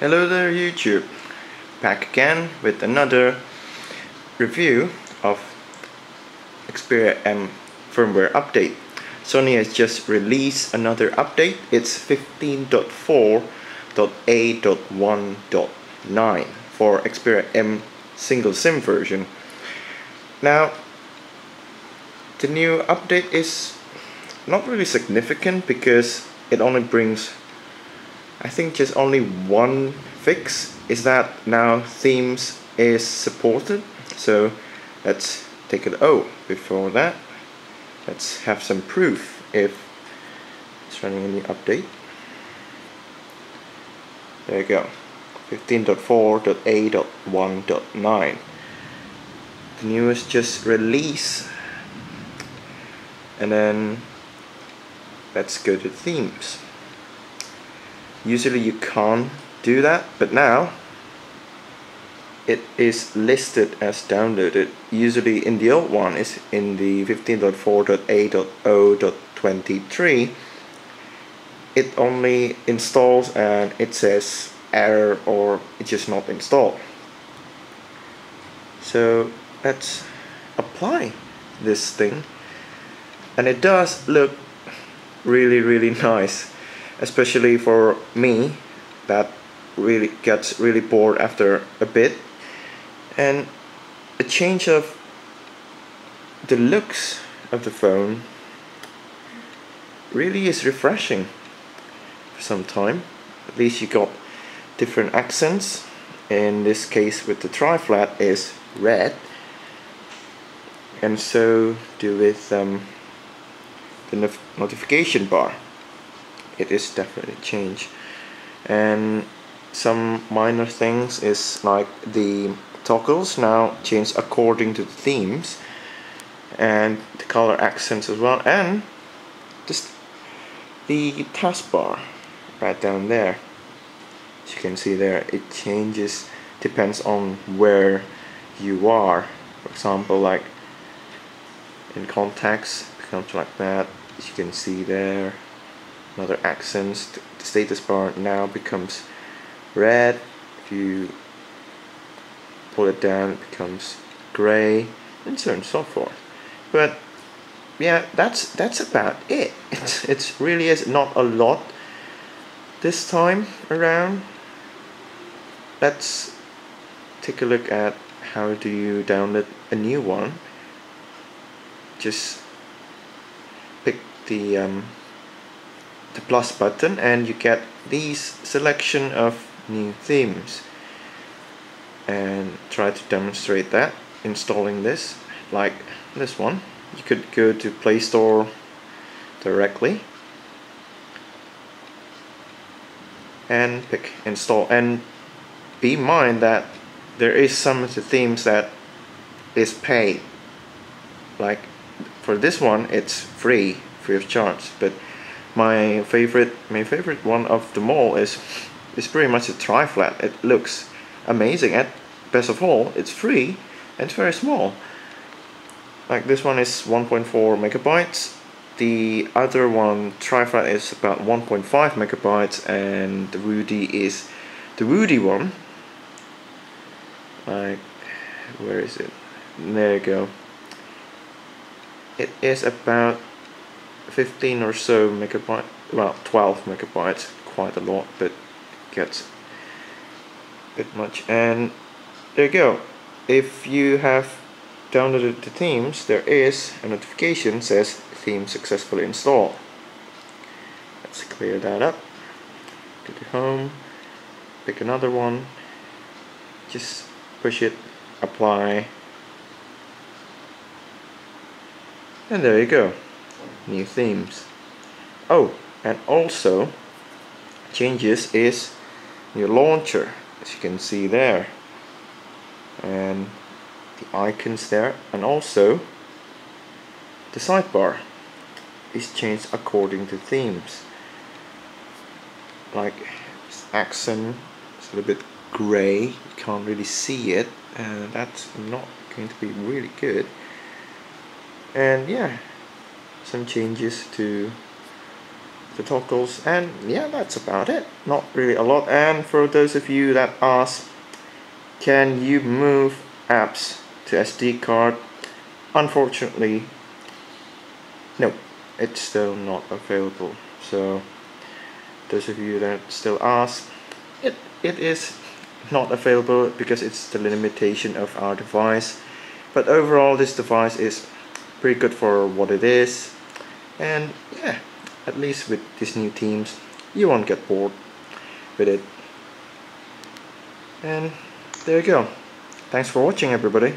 Hello there YouTube, back again with another review of Xperia M firmware update. Sony has just released another update. It's 15.4.A.1.9 for Xperia M single SIM version. Now the new update is not really significant because it only brings, I think, just only one fix, is that now themes is supported. So let's take it. Oh, before that, let's have some proof if it's running a new update. There you go, 15.4.A.1.9, the newest just release. And then let's go to themes. Usually you can't do that, but now it is listed as downloaded. Usually in the old one, is in the 15.4.A.0.23, it only installs and it says error or it's just not installed. So let's apply this thing, and it does look really nice. Especially for me, that really gets really bored after a bit, and a change of the looks of the phone really is refreshing for some time. At least you got different accents. In this case, with the tri-flat is red, and so do with the notification bar. It is definitely a change, and some minor things is like the toggles now change according to the themes, and the color accents as well, and just the taskbar right down there, as you can see there, it changes, depends on where you are. For example, like in contacts, becomes like that, as you can see there. Another accents, the status bar now becomes red. If you pull it down, it becomes gray, and so on and so forth. But yeah, that's about it. It really is not a lot this time around. Let's take a look at how do you download a new one. Just pick the plus button and you get these selection of new themes, and try to demonstrate that installing this, like this one. You could go to Play Store directly and pick install, and be in mind that there is some of the themes that is paid, like for this one it's free of charge, but my favorite one of them all is pretty much a tri-flat. It looks amazing, and best of all, it's free and it's very small. Like this one is 1.4 megabytes. The other one, tri-flat, is about 1.5 megabytes, and the Woody is the Woody one. Like, where is it? There you go. It is about 15 or so megabyte, well, 12 megabytes, quite a lot, but gets a bit much. And there you go. If you have downloaded the themes, there is a notification says theme successfully installed. Let's clear that up. Go to home, pick another one, just push it, apply, and there you go. New themes. Oh, and also changes is your launcher, as you can see there, and the icons there, and also the sidebar is changed according to themes. Like accent, it's a little bit gray, you can't really see it, and that's not going to be really good. And yeah, some changes to the toggles, and yeah, that's about it. Not really a lot. And for those of you that ask, can you move apps to SD card? Unfortunately, no, it's still not available. So those of you that still ask, it is not available because it's the limitation of our device. But overall, this device is pretty good for what it is, and yeah, at least with these new themes, you won't get bored with it. And there you go. Thanks for watching, everybody.